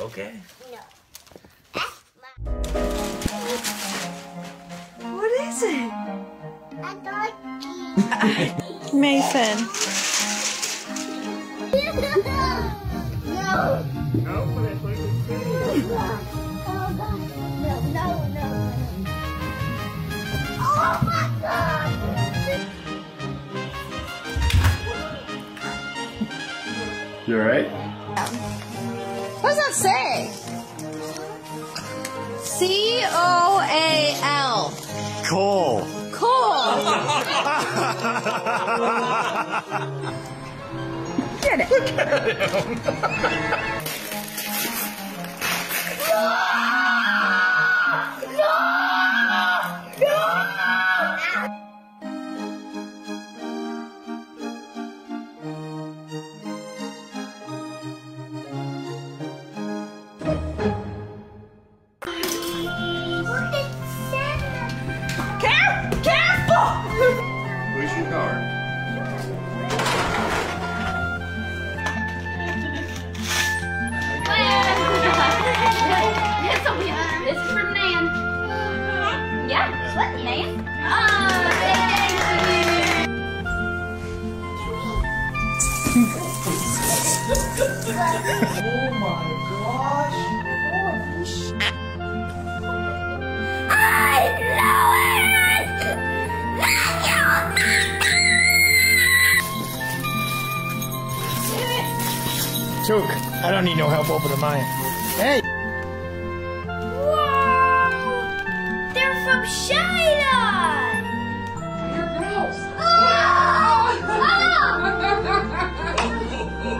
Okay. No. What is it? A doggy. Mason. No. No, but it's like it's pretty. Oh God. No, no, no. Oh my God. You all right? What does that say? C-O-A-L. Coal. Coal. Get it. Look at him. Where's your car? This is from Nan. Yeah, what, Nan? Oh, thank you. Oh my gosh. I don't need no help opening mine. Hey! Whoa! They're from China! Your house! Oh! Oh!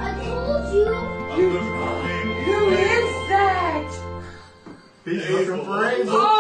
I told you! Who is that? He's looking for Hazel.